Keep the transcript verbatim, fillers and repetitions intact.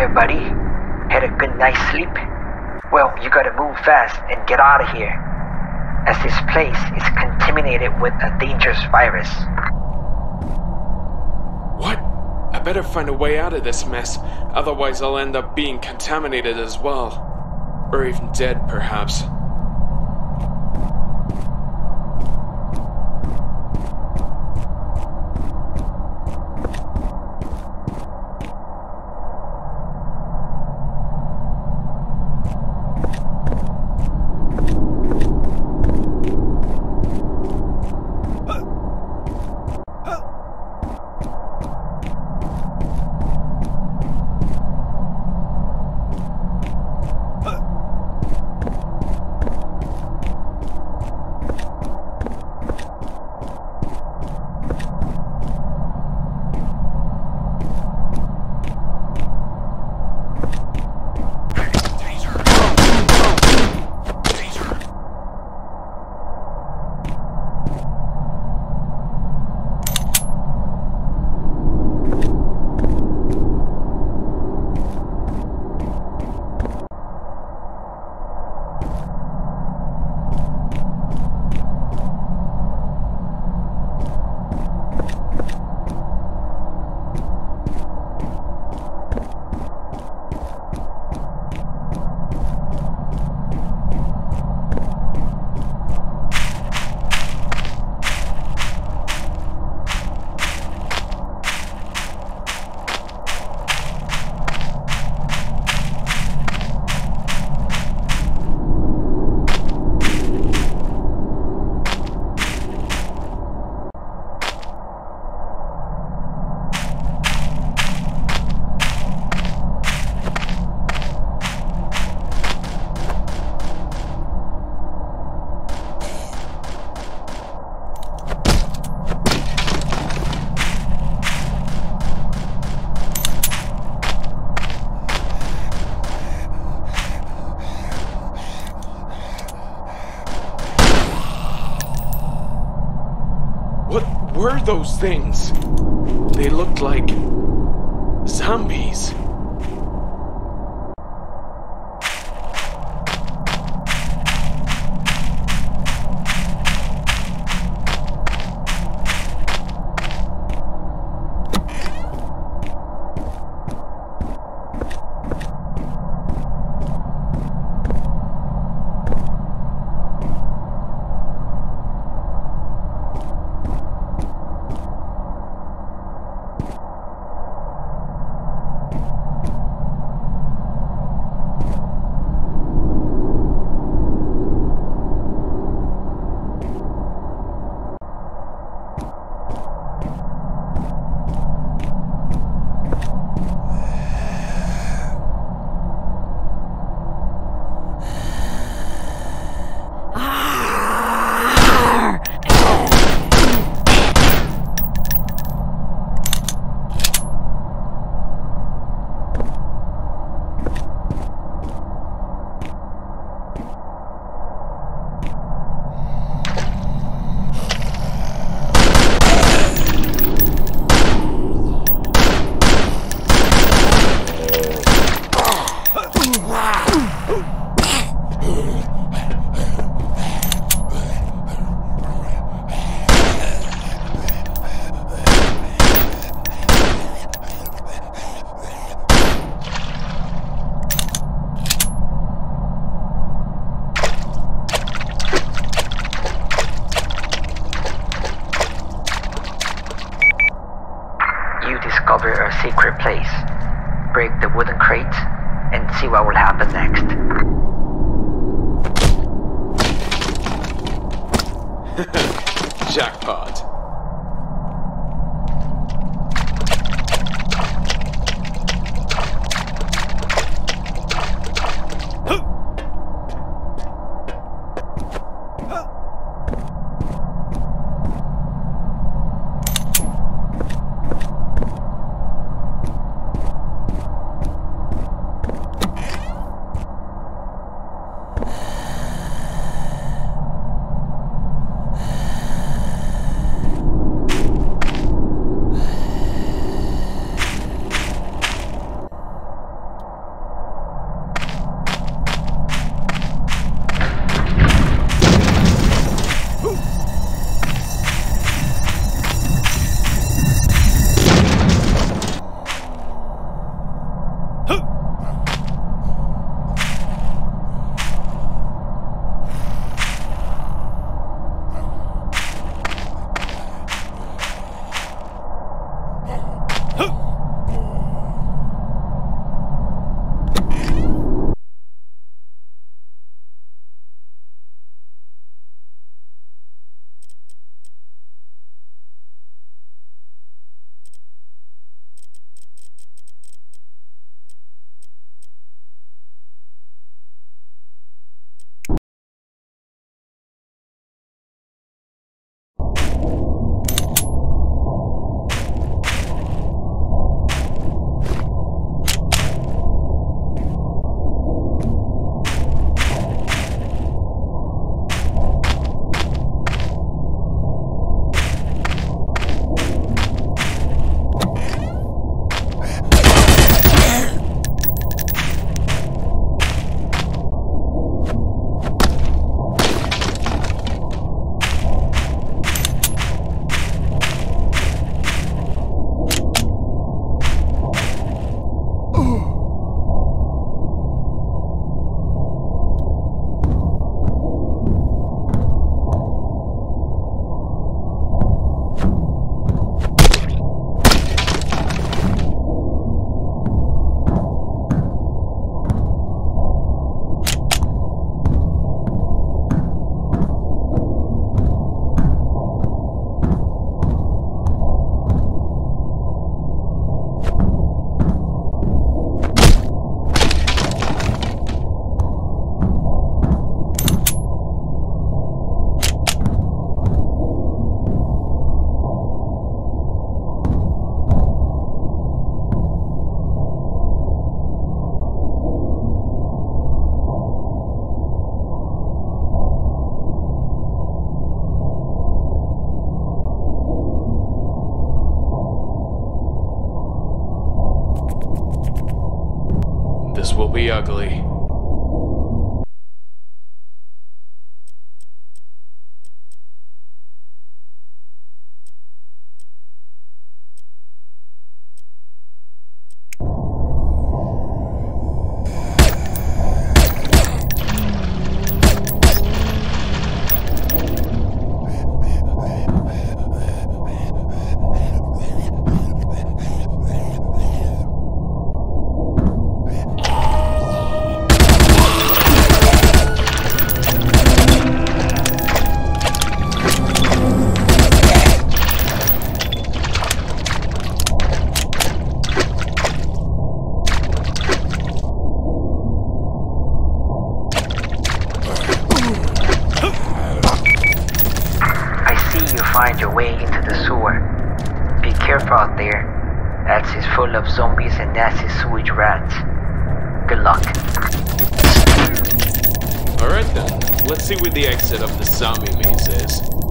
here, buddy. Had a good night's sleep? Well, you gotta move fast and get out of here, as this place is contaminated with a dangerous virus. What? I better find a way out of this mess, otherwise I'll end up being contaminated as well. Or even dead, perhaps. What were those things? They looked like zombies. This will be ugly. Find your way into the sewer. Be careful out there. That's is full of zombies and nasty sewage rats. Good luck. Alright then, let's see where the exit of the zombie maze is.